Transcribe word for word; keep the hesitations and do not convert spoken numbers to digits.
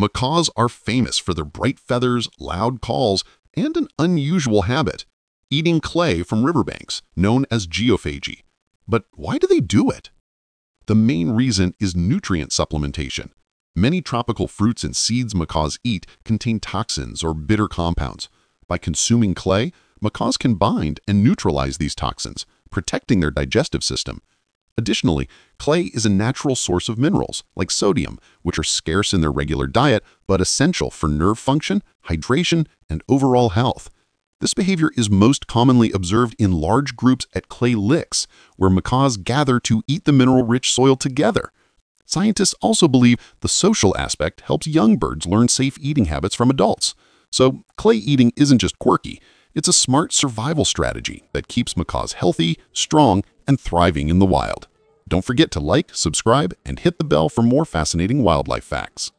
Macaws are famous for their bright feathers, loud calls, and an unusual habit, eating clay from riverbanks, known as geophagy. But why do they do it? The main reason is nutrient supplementation. Many tropical fruits and seeds macaws eat contain toxins or bitter compounds. By consuming clay, macaws can bind and neutralize these toxins, protecting their digestive system. Additionally, clay is a natural source of minerals, like sodium, which are scarce in their regular diet but essential for nerve function, hydration, and overall health. This behavior is most commonly observed in large groups at clay licks, where macaws gather to eat the mineral-rich soil together. Scientists also believe the social aspect helps young birds learn safe eating habits from adults. So clay eating isn't just quirky, it's a smart survival strategy that keeps macaws healthy, strong, and thriving in the wild. Don't forget to like, subscribe, and hit the bell for more fascinating wildlife facts.